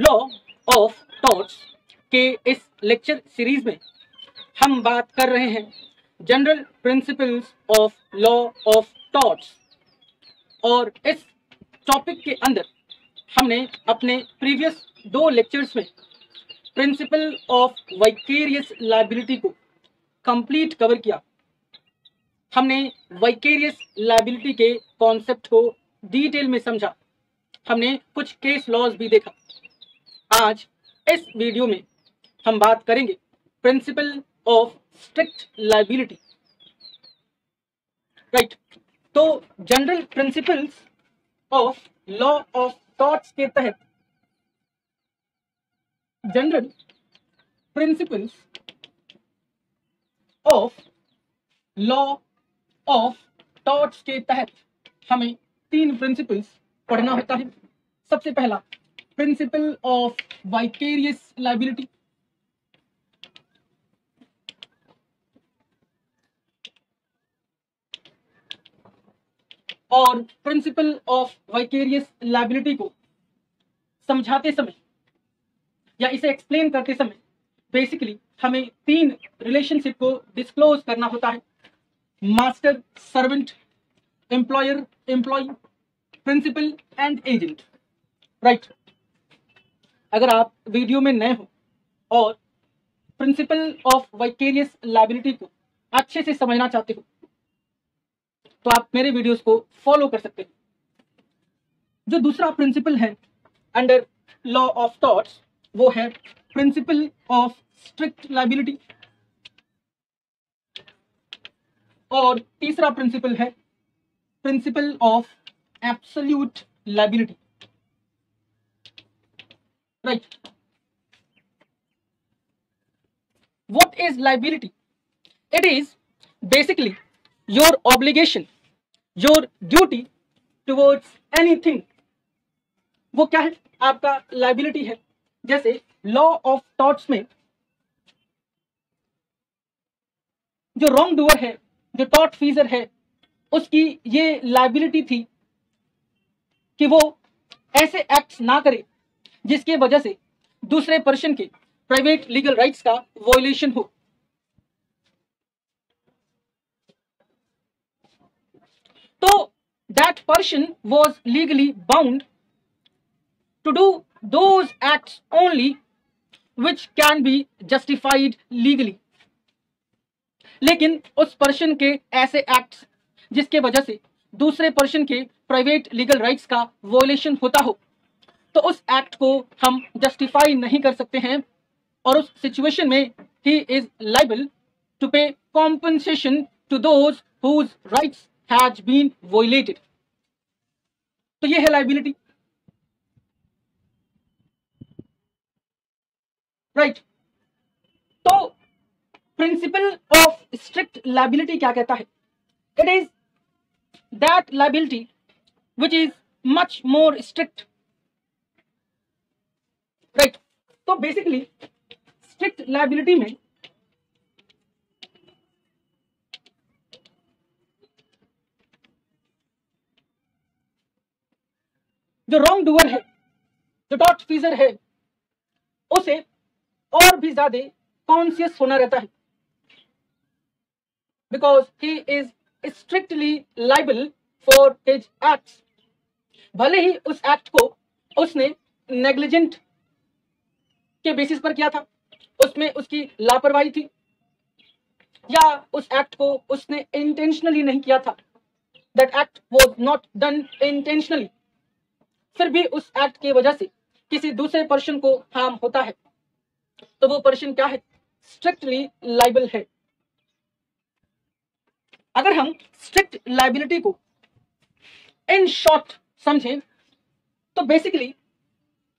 Law of torch के इस lecture series में हम बात कर रहे हैं general principles of law of torts. और इस टॉपिक के अंदर हमने अपने प्रीवियस दो लेक्चर्स में प्रिंसिपल ऑफ विकेरियस लायबिलिटी को कंप्लीट कवर किया। हमने विकेरियस लायबिलिटी के कॉन्सेप्ट को डिटेल में समझा, हमने कुछ केस लॉज भी देखा। आज इस वीडियो में हम बात करेंगे principle of strict liability. Right, तो general principles of law of torts के तहत general principles of law of torts के तहत हमें तीन प्रिंसिपल्स पढ़ना होता है। सबसे पहला प्रिंसिपल ऑफ विकेरियस लायबिलिटी, और प्रिंसिपल ऑफ विकेरियस लायबिलिटी को समझाते समय या इसे एक्सप्लेन करते समय बेसिकली हमें तीन रिलेशनशिप को डिस्क्लोज करना होता है, master servant, employer employee, principal and agent. Right, अगर आप वीडियो में नए हो और प्रिंसिपल ऑफ विकेरियस लायबिलिटी को अच्छे से समझना चाहते हो तो आप मेरे वीडियोस को फॉलो कर सकते हो। जो दूसरा प्रिंसिपल है अंडर लॉ ऑफ टॉर्ट्स वो है प्रिंसिपल ऑफ स्ट्रिक्ट लायबिलिटी, और तीसरा प्रिंसिपल है principle of absolute liability. Right, what is liability? It is basically your obligation, your duty towards anything। वो क्या है? आपका liability है। जैसे law of torts में जो wrong doer है, जो tort feeser है, उसकी ये liability थी कि वो ऐसे acts ना करे जिसके वजह से दूसरे person के private legal rights का violation हो। तो that person was legally bound to do those acts only which can be justified legally। लेकिन उस पर्सन के ऐसे एक्ट्स जिसके वजह से दूसरे पर्सन के प्राइवेट लीगल राइट्स का वॉयलेशन होता हो तो उस एक्ट को हम जस्टिफाई नहीं कर सकते हैं, और उस सिचुएशन में he is liable to pay compensation to those whose rights has been violated। तो ये है लायबिलिटी। राइट, तो प्रिंसिपल ऑफ स्ट्रिक्ट लायबिलिटी क्या कहता है? It is that liability which is much more strict. Right, तो बेसिकली स्ट्रिक्ट लायबिलिटी में जो रॉन्ग डूअर है, जो टॉर्ट फीजर है, उसे और भी ज्यादा कॉन्शियस होना रहता है, because he is strictly liable for his acts. भले ही उस एक्ट को उसने नेग्लिजेंट के बेसिस पर किया था, उसमें उसकी लापरवाही थी, या उस एक्ट को उसने इंटेंशनली नहीं किया था, that act was not done intentionally, फिर भी उस एक्ट की वजह से किसी दूसरे पर्सन को हार्म होता है तो वो पर्सन क्या है? स्ट्रिक्टली लायबल है। अगर हम स्ट्रिक्ट लायबिलिटी को इन शॉर्ट समझें तो बेसिकली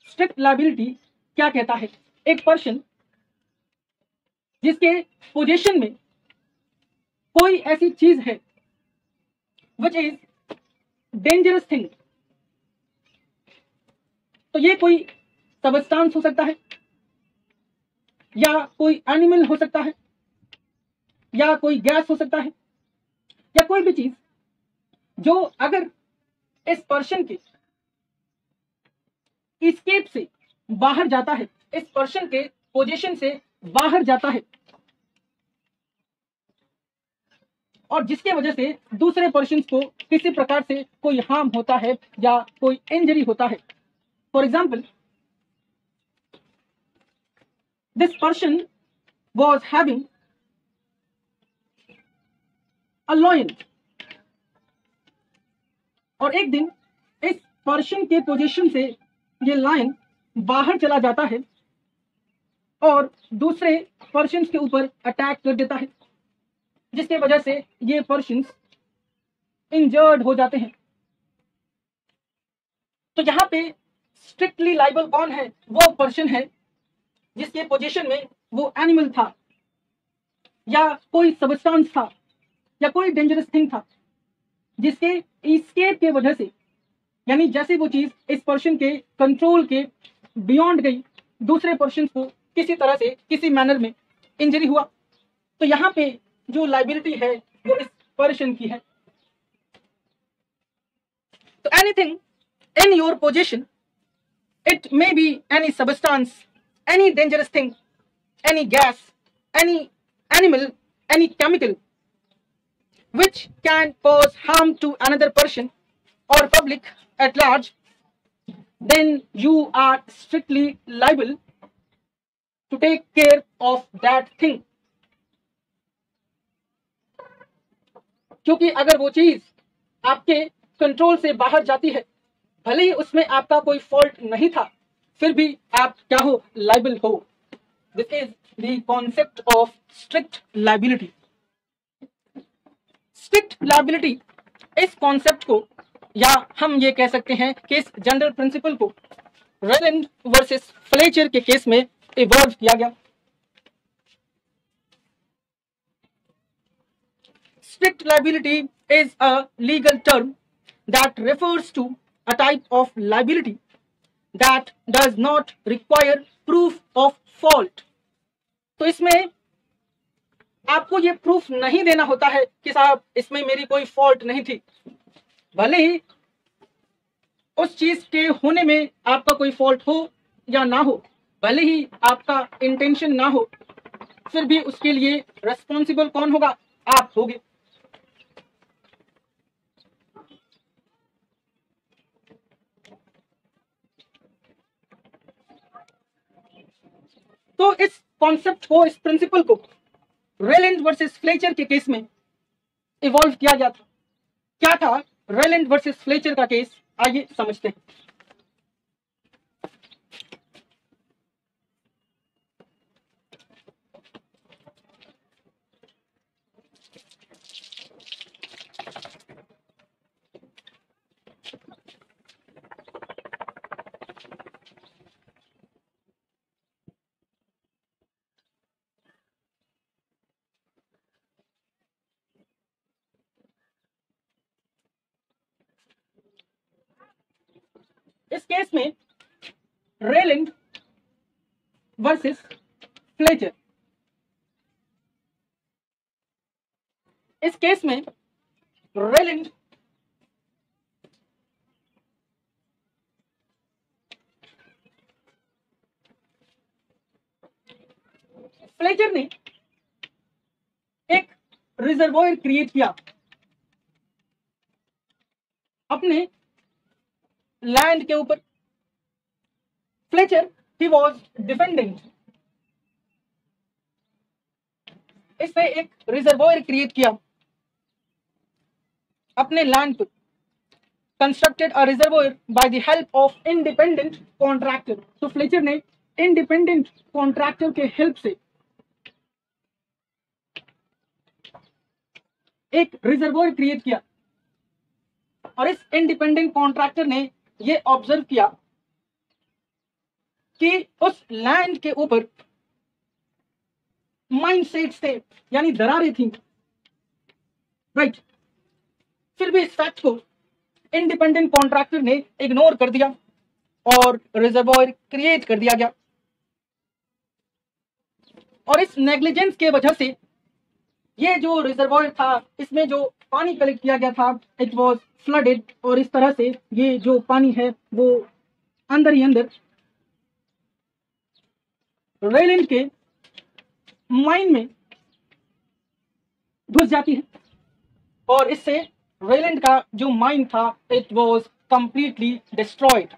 स्ट्रिक्ट लायबिलिटी क्या कहता है? एक पर्सन जिसके पोजीशन में कोई ऐसी चीज है विच इज डेंजरस थिंग, तो ये कोई सबस्टांस हो सकता है, या कोई एनिमल हो सकता है, या कोई गैस हो सकता है, या कोई भी चीज जो अगर इस पर्सन के एस्केप से बाहर जाता है, इस पर्सन के पोजीशन से बाहर जाता है और जिसके वजह से दूसरे पर्सन को किसी प्रकार से कोई हार्म होता है या कोई इंजरी होता है। For example, this person was having a lion और एक दिन इस पर्सन के पोजीशन से ये लायन बाहर चला जाता है और दूसरे पर्सन के ऊपर अटैक कर देता है, जिसके वजह से ये पर्सन इंजर्ड हो जाते हैं। तो यहाँ पे स्ट्रिक्टली लाइबल कौन है? वो पर्सन है जिसके पोजीशन में वो एनिमल था या कोई सबस्टांस था या कोई डेंजरस थिंग था, जिसके एस्केप के वजह से, यानी जैसे वो चीज इस पर्सन के कंट्रोल के बियॉन्ड गई, दूसरे पर्सन को किसी तरह से किसी मैनर में इंजरी हुआ। तो यहाँ पे जो लाइबिलिटी है वो इस पर्सन की है। तो anything in your position, it may be any substance, any dangerous thing, any gas, any animal, any chemical which can cause harm to another person or public at large, then you are strictly liable to take care of that thing। क्योंकि अगर वो चीज आपके control से बाहर जाती है, भले ही उसमें आपका कोई फॉल्ट नहीं था, फिर भी आप क्या हो? लाइबल हो। This is the concept of strict liability. Strict liability इस कॉन्सेप्ट को, या हम ये कह सकते हैं कि इस जनरल प्रिंसिपल को रेलैंड वर्सेस फ्लेचर के केस में इवॉल्व किया गया। Strict liability is a legal term that refers to a type of liability that does not require proof of fault. तो इसमें आपको ये प्रूफ नहीं देना होता है कि साहब इसमें मेरी कोई फॉल्ट नहीं थी, भले ही उस चीज के होने में आपका कोई फॉल्ट हो या ना हो, भले ही आपका इंटेंशन ना हो, फिर भी उसके लिए रेस्पॉन्सिबल कौन होगा? आप होगे। तो इस कॉन्सेप्ट को, इस प्रिंसिपल को रेलैंड वर्सेस फ्लेचर के केस में इवॉल्व किया गया था। क्या था रेलैंड वर्सेस फ्लेचर का केस? आइए समझते हैं। इस केस में रेलैंड वर्सेस फ्लेचर, इस केस में रेलैंड फ्लेचर ने एक रिजर्वोयर क्रिएट किया अपने लैंड के ऊपर। फ्लेचर ही वॉज डिफेंडिंग, इसने एक रिजर्वोयर क्रिएट किया अपने लैंड पर, constructed a reservoir by the help of independent contractor. तो फ्लेचर ने इंडिपेंडेंट कॉन्ट्रैक्टर के हेल्प से एक रिजर्वोयर क्रिएट किया और इस इंडिपेंडेंट कॉन्ट्रैक्टर ने ये ऑब्जर्व किया कि उस लैंड के ऊपर माइनसेट्स थे, यानी दरारें थी, राइट। फिर भी इस फैक्ट को इंडिपेंडेंट कॉन्ट्रैक्टर ने इग्नोर कर दिया और रिजर्वोयर क्रिएट कर दिया गया और इस नेग्लिजेंस के वजह से ये जो रिजर्वोयर था, इसमें जो पानी कलेक्ट किया गया था, इट वॉज फ्लडेड और इस तरह से ये जो पानी है वो अंदर ही अंदर रायलैंड के माइंड में घुस जाती है और इससे रायलैंड का जो माइंड था इट वाज कंप्लीटली डिस्ट्रॉयड।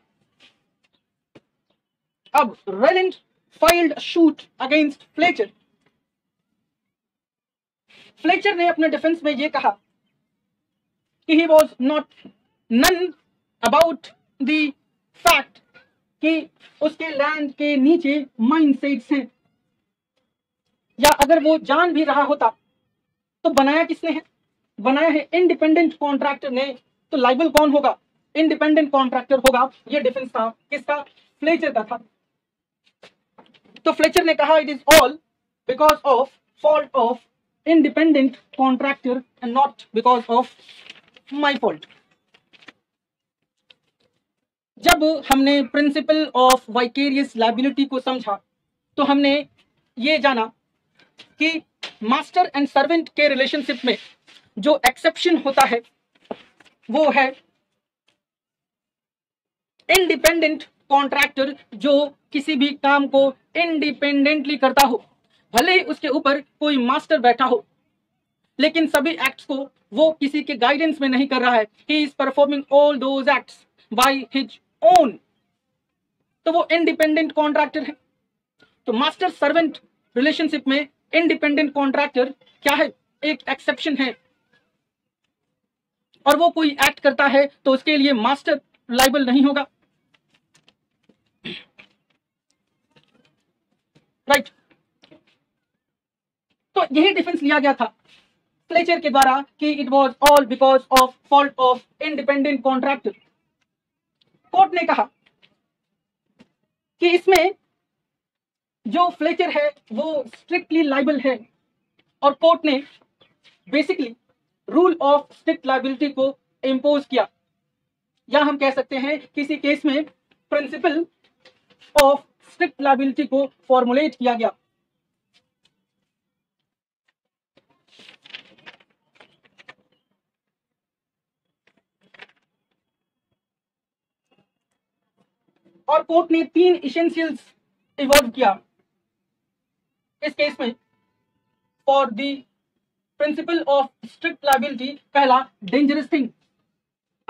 अब Rylands filed suit against Fletcher. Fletcher ने अपने डिफेंस में यह कहा कि he was not known about the fact कि उसके लैंड के नीचे माइनसेट्स हैं, या अगर वो जान भी रहा होता तो बनाया किसने है? बनाया है इंडिपेंडेंट कॉन्ट्रैक्टर ने, तो लाइबल कौन होगा? इंडिपेंडेंट कॉन्ट्रैक्टर होगा। ये डिफेंस था किसका? फ्लेचर का था। तो फ्लेचर ने कहा it is all because of fault of independent contractor and not because of my fault. जब हमने प्रिंसिपल ऑफ वाइकेरियस लाइबिलिटी को समझा तो हमने ये जाना कि मास्टर एंड सर्वेंट के रिलेशनशिप में जो एक्सेप्शन होता है वो है इंडिपेंडेंट कॉन्ट्रैक्टर, जो किसी भी काम को इंडिपेंडेंटली करता हो, भले ही उसके ऊपर कोई मास्टर बैठा हो, लेकिन सभी एक्ट्स को वो किसी के गाइडेंस में नहीं कर रहा है। He is performing all those acts by his own, तो वो इंडिपेंडेंट कॉन्ट्रैक्टर है। तो मास्टर सर्वेंट रिलेशनशिप में इंडिपेंडेंट कॉन्ट्रैक्टर क्या है? एक एक्सेप्शन है, और वो कोई एक्ट करता है तो उसके लिए मास्टर लायबल नहीं होगा, राइट? तो यही डिफेंस लिया गया था फ्लेचर के द्वारा कि it was all because of fault of independent contractor. Court ने कहा कि इसमें जो फ्लेचर है वो स्ट्रिक्टली लाइबल है, और कोर्ट ने basically rule of strict liability को इंपोज किया, या हम कह सकते हैं किसी केस में प्रिंसिपल ऑफ स्ट्रिक्ट लाइबिलिटी को फॉर्मुलेट किया गया। और कोर्ट ने तीन एसेंशियल्स इवॉल्व किया इस केस में for the principle of strict liability. पहला, डेंजरस थिंग।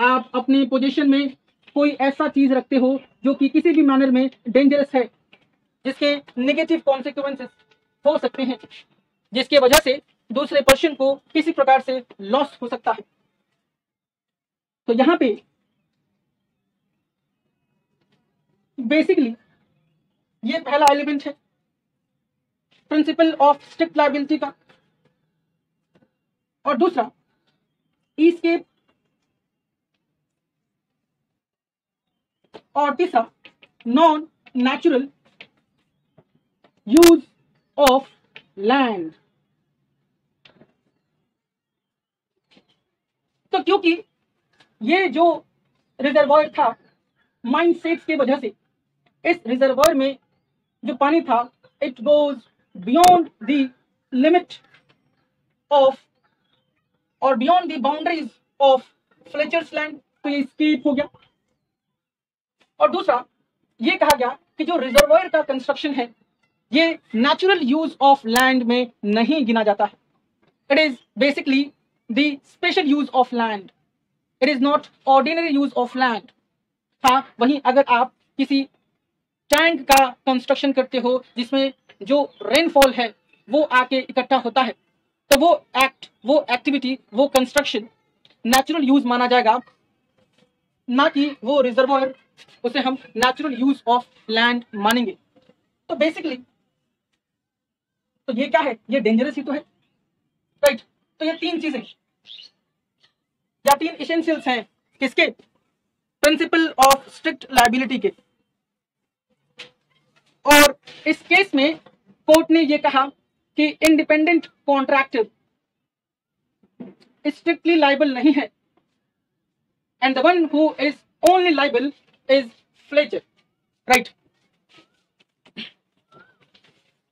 आप अपने पोजीशन में कोई ऐसा चीज रखते हो जो कि किसी भी मैनर में डेंजरस है, जिसके नेगेटिव कॉन्सिक्वेंसेस हो सकते हैं, जिसके वजह से दूसरे पर्सन को किसी प्रकार से लॉस हो सकता है। तो यहां पे बेसिकली ये पहला एलिमेंट है प्रिंसिपल ऑफ स्ट्रिक्ट लाइबिलिटी का। और दूसरा, एस्केप, और तीसरा, non natural use of land. तो क्योंकि ये जो रिजर्वॉयर था माइंडसेट्स के वजह से, इस रिजर्वॉयर में जो पानी था it goes beyond the limit of और beyond the boundaries of Fletcher's land, तो ये स्केप हो गया। और दूसरा ये कहा गया कि जो रिजर्वॉयर का कंस्ट्रक्शन है ये नेचुरल यूज ऑफ लैंड में नहीं गिना जाता है। It is basically the special use of land, it is not ordinary use of land. हाँ, वहीं अगर आप किसी टैंक का कंस्ट्रक्शन करते हो जिसमें जो रेनफॉल है वो आके इकट्ठा होता है, तो वो एक्ट, वो एक्टिविटी, वो कंस्ट्रक्शन नेचुरल यूज माना जाएगा, ना कि वो रिजर्वॉयर, उसे हम नेचुरल यूज ऑफ लैंड मानेंगे। तो बेसिकली तो ये क्या है? ये डेंजरस ही तो है, राइट? तो ये तीन चीजें या तीन एसेंशियल्स हैं किसके? प्रिंसिपल ऑफ स्ट्रिक्ट लाइबिलिटी के। और इस केस में कोर्ट ने यह कहा कि इंडिपेंडेंट कॉन्ट्रैक्टर स्ट्रिक्टली लाइबल नहीं है, and the one who is only liable is Fletcher, right?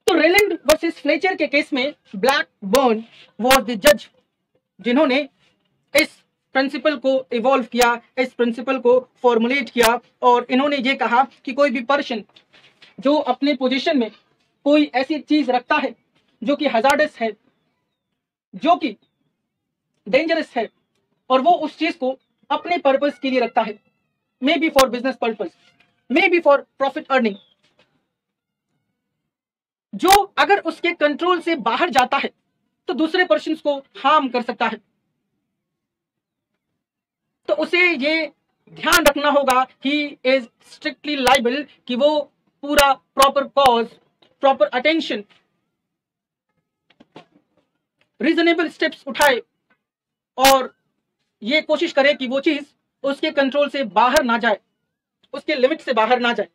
तो रेलैंड वर्सेस फ्लेचर के केस में ब्लैकबर्न वाज द जज जिन्होंने इस प्रिंसिपल को इवॉल्व किया, इस प्रिंसिपल को फॉर्मुलेट किया, और इन्होंने ये कहा कि कोई भी पर्सन जो अपने पोजीशन में कोई ऐसी चीज रखता है जो कि हजार्डस है, जो कि डेंजरस है, और वो उस चीज को अपने पर्पस के लिए रखता है, may be for business purpose, may be for profit earning, जो अगर उसके कंट्रोल से बाहर जाता है तो दूसरे पर्सन को हार्म कर सकता है। तो उसे ये ध्यान रखना होगा, ही इज स्ट्रिक्टली लाइबल, कि वो पूरा proper cause, proper attention, reasonable steps उठाए और ये कोशिश करे कि वो चीज उसके कंट्रोल से बाहर ना जाए, उसके लिमिट से बाहर ना जाए।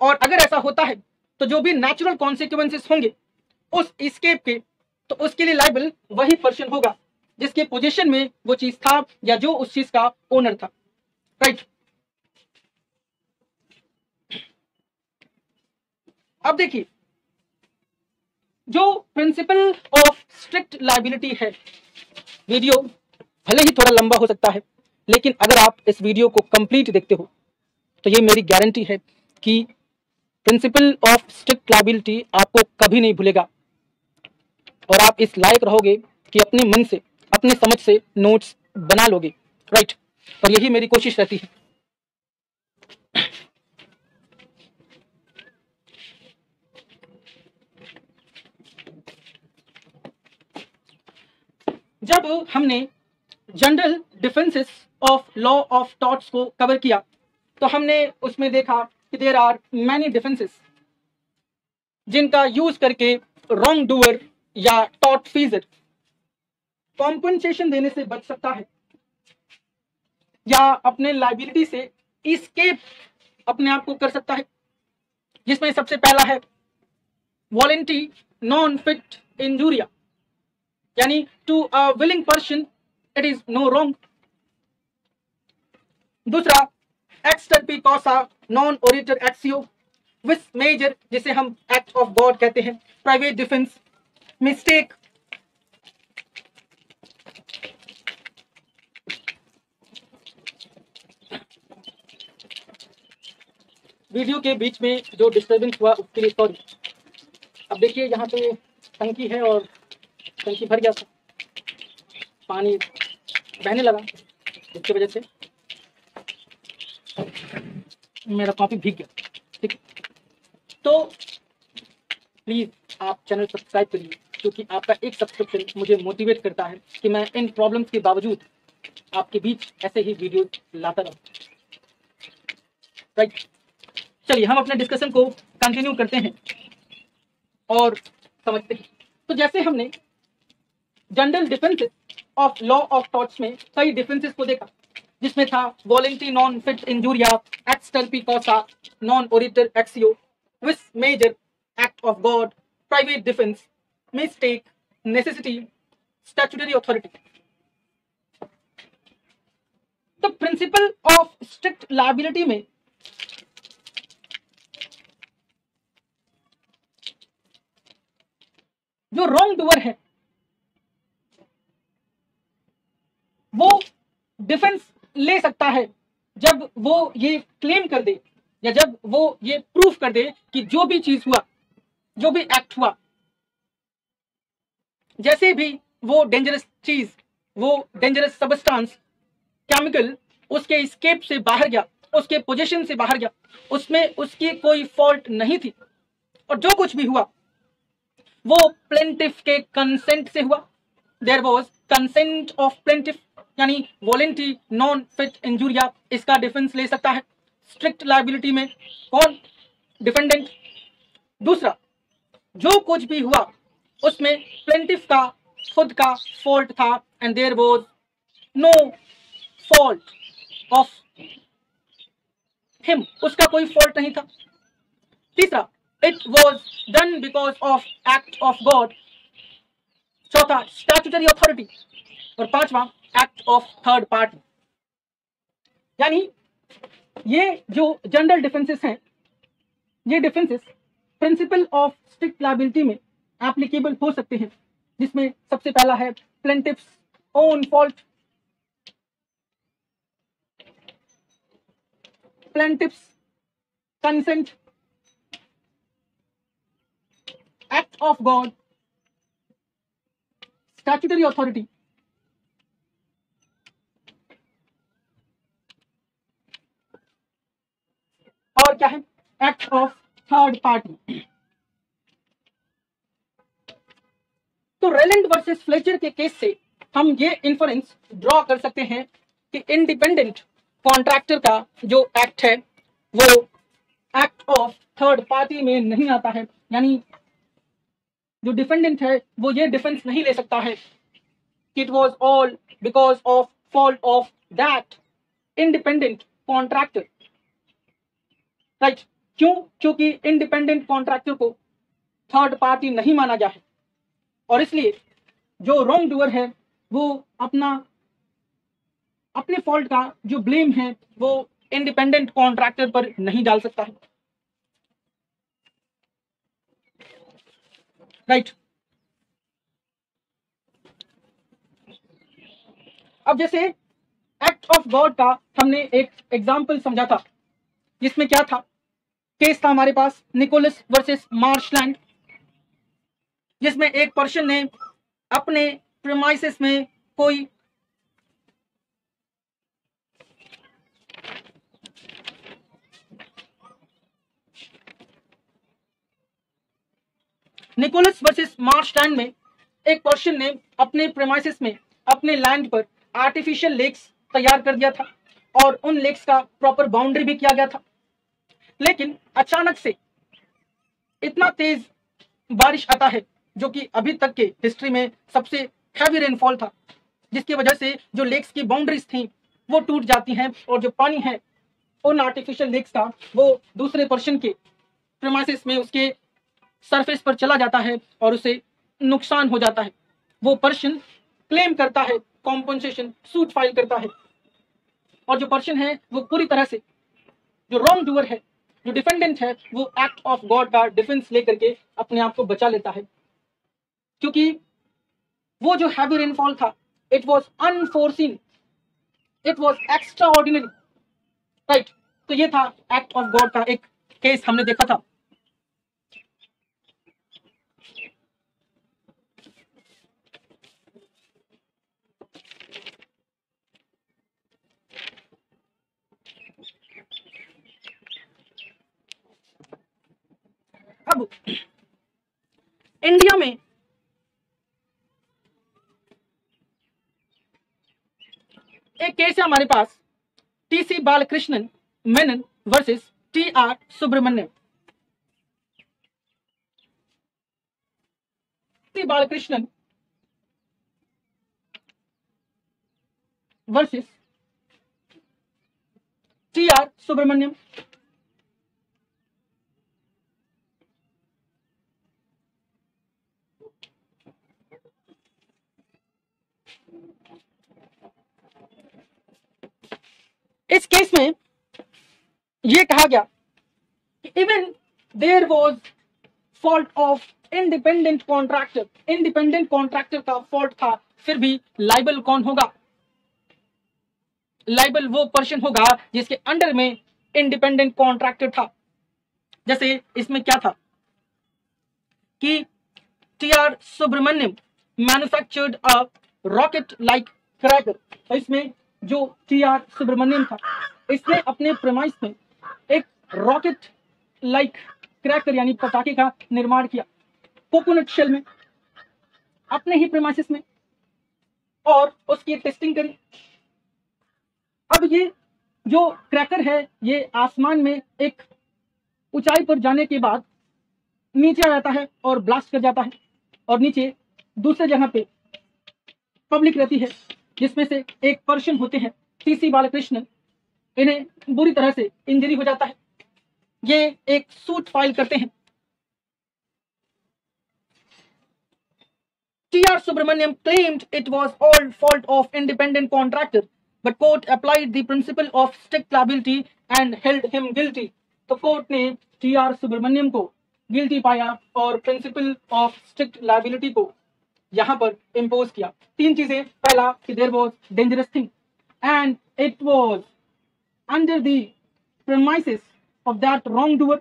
और अगर ऐसा होता है तो जो भी नेचुरल कॉन्सिक्वेंसेस होंगे उस एस्केप के, तो उसके लिए लायबल वही पर्सन होगा जिसके पोजीशन में वो चीज था या जो उस चीज का ओनर था। राइट, अब देखिए जो प्रिंसिपल ऑफ स्ट्रिक्ट लायबिलिटी है, वीडियो भले ही थोड़ा लंबा हो सकता है, लेकिन अगर आप इस वीडियो को कंप्लीट देखते हो तो ये मेरी गारंटी है कि प्रिंसिपल ऑफ स्ट्रिक्ट लायबिलिटी आपको कभी नहीं भूलेगा और आप इस लायक रहोगे कि अपने मन से, अपने समझ से नोट्स बना लोगे। राइट, और यही मेरी कोशिश रहती है। जब हमने general defences of law of torts को कवर किया तो हमने उसमें देखा कि देयर आर मैनी डिफेंसेस जिनका यूज करके रॉन्ग डूअर या टॉट फीजर कॉम्पनसेशन देने से बच सकता है या अपने लायबिलिटी से एस्केप अपने आप को कर सकता है। जिसमें सबसे पहला है वॉलेंटरी नॉन फिट इंजूरिया, यानी to a willing person it is no wrong. दूसरा एक्सटर्पी कॉसा नॉन ओरिटर एक्सियो विस मेजर, जिसे हम एक्ट ऑफ गॉड कहते हैं, प्राइवेट डिफेंस, मिस्टेक, वीडियो के बीच में जो डिस्टर्बेंस हुआ उसके लिए सॉरी। अब देखिए यहाँ पे टंकी है और टंकी भर गया था, पानी बहने लगा, इसकी वजह से मेरा कॉपी भीग गया। ठीक है, तो प्लीज़ आप चैनल सब्सक्राइब करिए, क्योंकि आपका एक सब्सक्रिप्शन मुझे मोटिवेट करता है कि मैं इन प्रॉब्लम्स के बावजूद आपके बीच ऐसे ही वीडियो लाता रहूं। राइट, चलिए हम अपने डिस्कशन को कंटिन्यू करते हैं और समझते हैं। तो जैसे हमने general defences of law of torts में कई डिफेंसेस को देखा, जिसमें था voluntary non fit injuria, एक्सटर्पी कॉसा non ओरिटर एक्सियो विस major, act of God, private defence, mistake, necessity, statutory authority. तो प्रिंसिपल ऑफ स्ट्रिक्ट लायबिलिटी में जो रॉन्ग डूअर है वो डिफेंस ले सकता है जब वो ये क्लेम कर दे या जब वो ये प्रूफ कर दे कि जो भी चीज हुआ, जो भी एक्ट हुआ, जैसे भी वो डेंजरस चीज, वो डेंजरस सब्सटेंस, केमिकल उसके एस्केप से बाहर गया, उसके पोजीशन से बाहर गया, उसमें उसकी कोई फॉल्ट नहीं थी और जो कुछ भी हुआ वो प्लेंटिफ के कंसेंट से हुआ। There was consent of plaintiff, यानी वॉलेंटरी नॉन फिट इंजूरिया, इसका डिफेंस ले सकता है स्ट्रिक्ट लायबिलिटी में कौन? डिफेंडेंट। दूसरा, जो कुछ भी हुआ उसमें प्लेंटिफ का खुद का फॉल्ट था and there was no fault of him, उसका कोई फॉल्ट नहीं था। तीसरा, It was done because of act of God. चौथा, statutory authority, और पांचवा act of third party। यानी ये जो general defenses हैं, ये defenses principle of strict liability में applicable हो सकते हैं, जिसमें सबसे पहला है plaintiff's own fault, plaintiff's consent, of God, statutory authority. और क्या है? Act of third party. तो रेलैंड वर्सेस फ्लेचर के केस से हम ये इंफरेंस ड्रॉ कर सकते हैं कि इंडिपेंडेंट कॉन्ट्रैक्टर का जो एक्ट है वो एक्ट ऑफ थर्ड पार्टी में नहीं आता है, यानी जो डिफेंडेंट है वो ये डिफेंस नहीं ले सकता है कि it was all because of fault of that independent contractor, right? क्यों? क्योंकि इंडिपेंडेंट कॉन्ट्रैक्टर को थर्ड पार्टी नहीं माना गया है और इसलिए जो रॉन्ग डूअर है वो अपने फॉल्ट का जो ब्लेम है वो इंडिपेंडेंट कॉन्ट्रैक्टर पर नहीं डाल सकता है, राइट? अब जैसे एक्ट ऑफ गॉड का हमने एक एग्जाम्पल समझा था जिसमें क्या था, केस था हमारे पास निकोलस वर्सेस मार्शलैंड, जिसमें एक पर्सन ने अपने प्रीमाइसेस में कोई निकोलस वर्सेस मार्शलैंड में एक पर्सन ने अपने प्रेमाइसेस में अपने लैंड पर आर्टिफिशियल लेक्स तैयार कर दिया था और उन लेक्स का प्रॉपर बाउंड्री भी किया गया था, लेकिन अचानक से इतना तेज बारिश आता है जो कि अभी तक के हिस्ट्री में सबसे हैवी रेनफॉल था, जिसकी वजह से जो लेक्स की बाउंड्रीज थी वो टूट जाती हैं और जो पानी है उन आर्टिफिशियल लेक्स का वो दूसरे पर्सन के प्रेमाइसेस में उसके सरफेस पर चला जाता है और उसे नुकसान हो जाता है। वो पर्सन क्लेम करता है कॉम्पनसेशन, सूट फाइल करता है और जो पर्सन है वो पूरी तरह से, जो रॉन्ग डूअर है, जो डिफेंडेंट है, वो एक्ट ऑफ गॉड का डिफेंस लेकर के अपने आप को बचा लेता है क्योंकि वो जो हैवी रेनफॉल था it was unforeseen, it was extraordinary, right? तो ये था एक्ट ऑफ गॉड का एक केस हमने देखा था। अब इंडिया में एक केस है हमारे पास T C Balakrishnan Menon versus T R Subramaniam. T C Balakrishnan versus T R Subramaniam. इस केस में यह कहा गया कि even there was fault of independent contractor, independent contractor का फॉल्ट था, फिर भी लाइबल कौन होगा? लाइबल वो पर्सन होगा जिसके अंडर में इंडिपेंडेंट कॉन्ट्रैक्टर था। जैसे इसमें क्या था कि T R Subramaniam manufactured a rocket like cracker. तो इसमें जो टीआर सुब्रमण्यम था इसने अपने प्रेमाइस में एक रॉकेट लाइक क्रैकर यानी पटाखे का निर्माण किया कोकोनट शेल में, अपने ही प्रेमाइसेस में, और उसकी टेस्टिंग करी। अब ये जो क्रैकर है ये आसमान में एक ऊंचाई पर जाने के बाद नीचे आ जाता है और ब्लास्ट कर जाता है और नीचे दूसरे जगह पे पब्लिक रहती है जिसमें से एक पर्सन होते हैं टीसी बालकृष्णन, इन्हें बुरी तरह से इंजरी हो जाता है, ये एक सूट फाइल करते हैं। T R Subramaniam claimed it was all fault of independent contractor but court applied the principle of strict liability and held him guilty. तो कोर्ट ने टीआर सुब्रमण्यम को गिल्टी पाया और प्रिंसिपल ऑफ स्ट्रिक्ट लायबिलिटी को यहां पर इंपोज किया। तीन चीजें, पहला कि there was dangerous thing and it was under the premises of that wrong doer,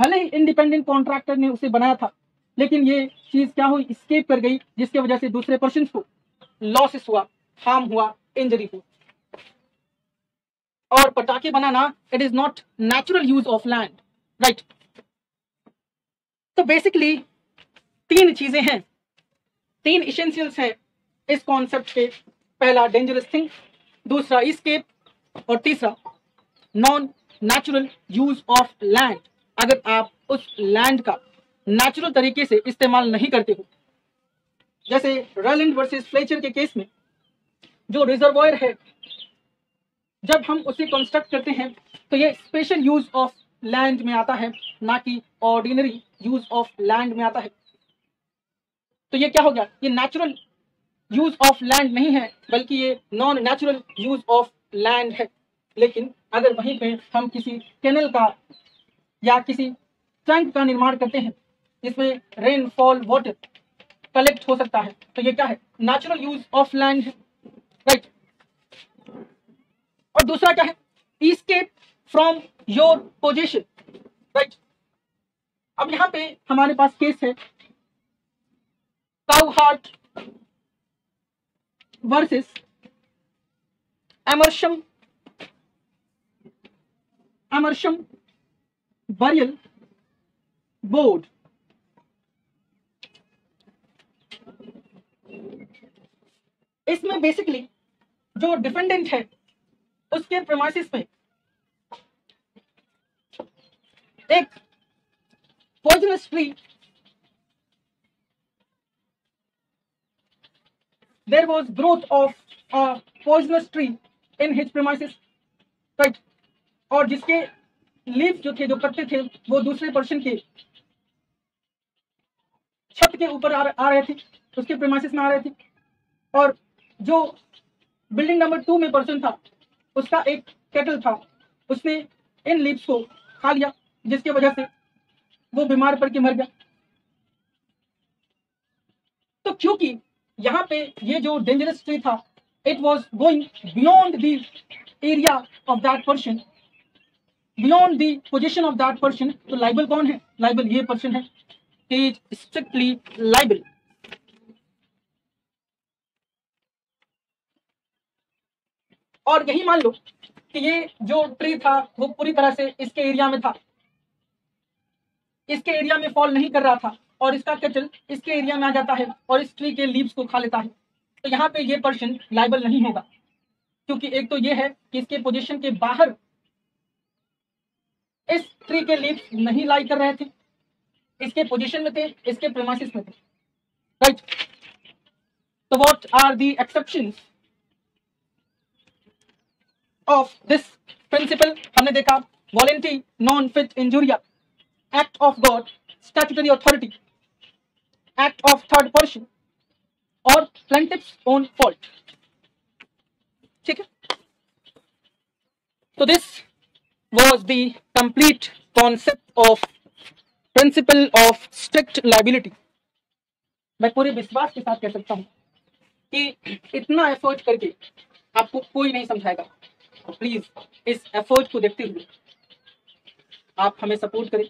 भले ही इंडिपेंडेंट कॉन्ट्रैक्टर ने उसे बनाया था, लेकिन ये चीज क्या हुई, स्केप कर गई, जिसके वजह से दूसरे पर्सन को लॉसेस हुआ, हार्म हुआ, इंजरी हुई। और पटाखे बनाना, it is not natural use of land, right. तो बेसिकली तीन चीजें हैं, तीन एसेंशियल्स हैं इस कॉन्सेप्ट के। पहला डेंजरस थिंग, दूसरा एस्केप, और तीसरा non natural use of land. अगर आप उस लैंड का नेचुरल तरीके से इस्तेमाल नहीं करते हो, जैसे रायलैंड वर्सेस फ्लेचर के केस में जो रिजर्वॉयर है, जब हम उसे कंस्ट्रक्ट करते हैं तो ये स्पेशल यूज ऑफ लैंड में आता है, ना कि ऑर्डिनरी यूज ऑफ लैंड में आता है। तो ये क्या हो गया, ये नेचुरल यूज ऑफ लैंड नहीं है, बल्कि ये non natural use of land है। लेकिन अगर वहीं पे हम किसी कैनल का या किसी टैंक का निर्माण करते हैं जिसमें रेनफॉल वाटर कलेक्ट हो सकता है, तो ये क्या है, नेचुरल यूज ऑफ लैंड है, राइट। और दूसरा क्या है, escape from your position, right. अब यहाँ पे हमारे पास केस है काउंट हार्ट वर्सेस अमरशम बरियल बोर्ड। इसमें बेसिकली जो डिफेंडेंट है उसके प्रेमाइसिस में एक poisonous tree, there was growth of a poisonous tree in his premises, right। और जिसके लीफ जो थे, जो पत्ते थे, वो दूसरे पर्सन के छत के ऊपर आ रहे थे, उसके प्रेमाइसिस में आ रहे थे। और जो बिल्डिंग नंबर 2 में पर्सन था, उसका एक कैटल था, उसने इन लीव्स को खा लिया, जिसके वजह से वो बीमार पड़ के मर गया। तो क्योंकि यहाँ पे ये जो डेंजरस ट्री था, it was going beyond the area of that person, beyond the position of that person, तो लाइबल कौन है, लाइबल ये पर्सन है, ही इज स्ट्रिक्टली लाइबल। और यही मान लो कि ये जो ट्री था वो पूरी तरह से इसके एरिया में था, इसके एरिया में फॉल नहीं कर रहा था, और इसका कैटल इसके एरिया में आ जाता है और इस ट्री के लीव्स को खा लेता है, तो यहाँ पे ये पर्सन लाइबल नहीं होगा, क्योंकि एक तो ये है कि इसके पोजीशन के बाहर इस ट्री के लीव्स नहीं लाई कर रहे थे, इसके पोजीशन में थे, इसके प्रेमाइसिस में थे, राइट। तो what are the exceptions of this principle, हमने देखा voluntary non fit injuria, act of God, statutory authority, act of third person, और प्लेंटिफ्स ओन फॉल्ट, ठीक है। तो this was the complete concept of principle of strict liability. मैं पूरे विश्वास के साथ कह सकता हूं कि इतना एफर्ट करके आपको कोई नहीं समझाएगा। प्लीज इस एफर्ट को देखते हुए आप हमें सपोर्ट करें,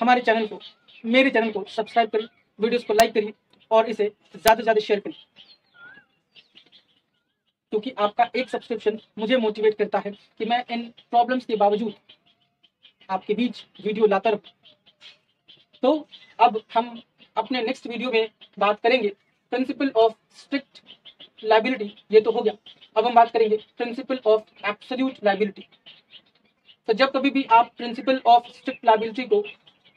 हमारे चैनल को, मेरे चैनल को सब्सक्राइब करें, वीडियोस को लाइक करिए और इसे ज़्यादा से ज़्यादा शेयर करें, क्योंकि आपका एक सब्सक्रिप्शन मुझे मोटिवेट करता है कि मैं इन प्रॉब्लम्स के बावजूद आपके बीच वीडियो लाता रहूं। तो अब हम अपने नेक्स्ट वीडियो में बात करेंगे प्रिंसिपल ऑफ स्ट्रिक्ट लायबिलिटी, ये तो हो गया। अब हम बात करेंगे प्रिंसिपल ऑफ एब्सोल्यूट लायबिलिटी। तो जब कभी भी आप प्रिंसिपल ऑफ स्ट्रिक्ट लायबिलिटी को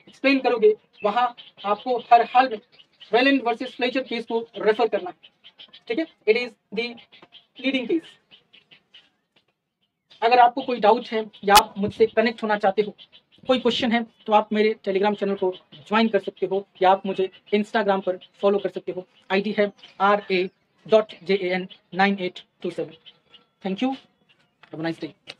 एक्सप्लेन करोगे, वहां आपको हर हाल में रायलैंड वर्सेस फ्लेचर केस को रेफर करना है, ठीक है। It is the leading case. अगर आपको कोई डाउट है या आप मुझसे कनेक्ट होना चाहते हो, कोई क्वेश्चन है, तो आप मेरे टेलीग्राम चैनल को ज्वाइन कर सकते हो, या आप मुझे इंस्टाग्राम पर फॉलो कर सकते हो। आईडी है RA.JAN9827। Thank you, have a nice day.